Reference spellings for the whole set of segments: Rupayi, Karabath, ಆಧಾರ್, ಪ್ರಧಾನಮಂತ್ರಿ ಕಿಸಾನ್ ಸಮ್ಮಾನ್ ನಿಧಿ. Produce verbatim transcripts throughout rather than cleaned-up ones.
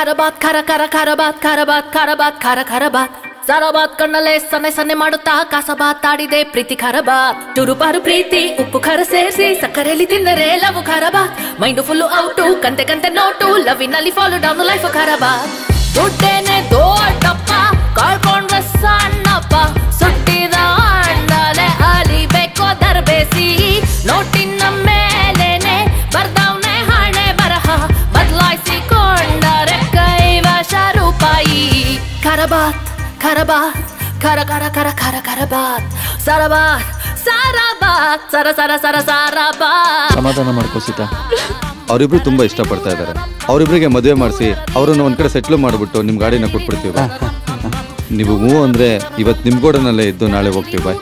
Karabath kara kara Karabath Karabath Karabath kara Karabath Zarabath kannale sane sane madutta kasabath taadide preeti Karabath churuparu preeti uppu khara serisi sakkareli tindare love Karabath mind full out kante kante note love inali follow down life Karabath duddene doddappa kalkonda sannappa suttida andale ali beko darbesi notinna melene bardavne hane baraha badlaisi kondare kaivash rupai Karabath Karabath, kara kara kara kara Karabath, Sarabath, Sarabath, sara sara sara Sarabath. ಸಮಾಧಾನ ಮಾಡ್ಕೋ ಸೀತಾ, ಅವರಿಬ್ರು ತುಂಬಾ ಇಷ್ಟ ಪಡ್ತಾ ಇದ್ದಾರೆ. ಅವರಿಬ್ರಿಗೆ ಮದುವೆ ಮಾಡಿಸಿ ಅವರನ್ನು ಒಂದ್ ಕಡೆ ಸೆಟ್ಲ್ ಮಾಡಿಬಿಟ್ಟು ನಿಮ್ ಗಾಡಿನ ಕೊಟ್ಬಿಡ್ತೀವಿ. ನೀವು ಹೂ ಅಂದ್ರೆ ಇವತ್ತು ನಿಮ್ ಗೋಡನಲ್ಲೇ ಇದ್ದು ನಾಳೆ ಹೋಗ್ತೀವಿ. ಬಾಯ್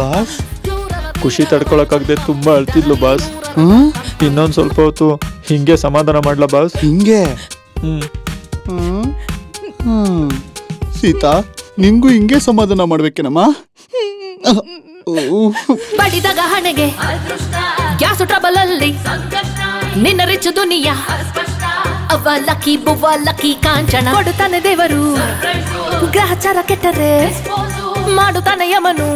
ಬಾಸ್, ಖುಷಿ ತಡ್ಕೊಳಕಾಗದೆ ತುಂಬಾ ಅಳ್ತಿದ್ಲು ಬಾಸ್. ಇನ್ನೊಂದ್ ಸ್ವಲ್ಪ ಹೊತ್ತು ಹಿಂಗೆ ಸಮಾಧಾನ ಮಾಡ್ಲಾ ಬಾಸ್? ಹಿಂಗೆ ಹ್ಮ್ ಹ್ಮ್ ಸೀತಾ, ನಿಂಗೂ ಹಿಂಗೆ ಸಮಾಧಾನ ಮಾಡ್ಬೇಕೇನಮ್ಮ? ಬಡಿದಾಗ ಹಣೆಗೆ ಗ್ಯಾಸು ಟ್ರಬಲಲ್ಲಿ ನಿನ್ನ ರಿಚ್ಚು ದುನಿಯ ಅವ್ವ ಲಕ್ಕಿ ಬುವ್ವ ಲಕ್ಕಿ ಕಾಂಚನ ಕೊಡುತ್ತಾನೆ ದೇವರು, ಗ್ರಹಚಾರ ಕೆಟ್ಟರೆ ಮಾಡುತ್ತಾನೆ ಯಮನು.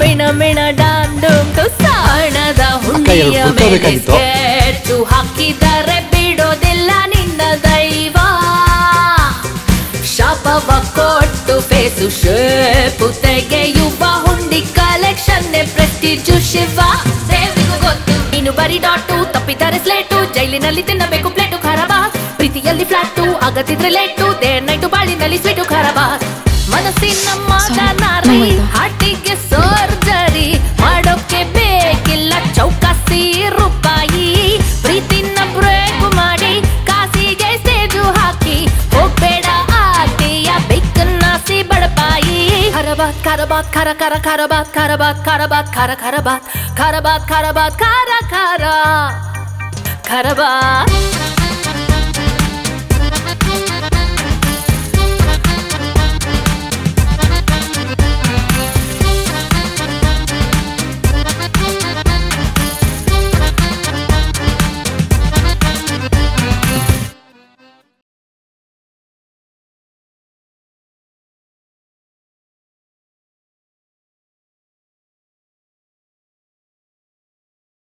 ಮೇಣ ಮೇಣ ಡಾಂಡು ಸಾಣದ ಹುಂಡಿಯ ಮೇಲೆ ಸೇರ್ತು ಹಾಕಿದರೆ ಬಿಡೋದಿಲ್ಲ ನಿನ್ನ ದೈವ. ಶಾಪವ ಕೊಟ್ಟು ಫೇಸು ಶೇಪು ತೆಗೆಯುವ ಹುಂಡಿ ಕಲೆಕ್ಷನ್ ಪ್ರೆಸ್ಟೀಜು ಶಿವ. ದೇವರಿಗೂ ಗೊತ್ತು ನೀನು ಬರೀ ಡಾಟು, ತಪ್ಪಿದ್ದಾರೆ ಸ್ಲೇಟು, ಜೈಲಿನಲ್ಲಿ ತಿನ್ನಬೇಕು ಪ್ಲೇಟು Karabath. ಪ್ರೀತಿಯಲ್ಲಿ ಫ್ಲಾಟು ಆಗತ್ತಿದ್ರೆ ಲೇಟು, ದೇ ನೈಟು ಬಾಳಿನಲ್ಲಿ ಸ್ವೀಟು Karabath. ಮನಸ್ಸಿನ ಮಾತನಾರಿ ಹಾಟಿಗೆ ಸರ್ಜರಿ ಮಾಡೋಕೆ ಬೇಕಿಲ್ಲ ಚೌಕಾಸಿ ರೂಪಾಯಿ. ಪ್ರೀತಿನ ಬ್ರೇಕ್ ಮಾಡಿ ಕಾಸಿಗೆ ಸೇಜು ಹಾಕಿ ಹೋಗ್ಬೇಡ ಬಡಪಾಯಿ. Karabath Karabath kara kara Karabath Karabath Karabath kara Karabath Karabath Karabath kara kara Karabath.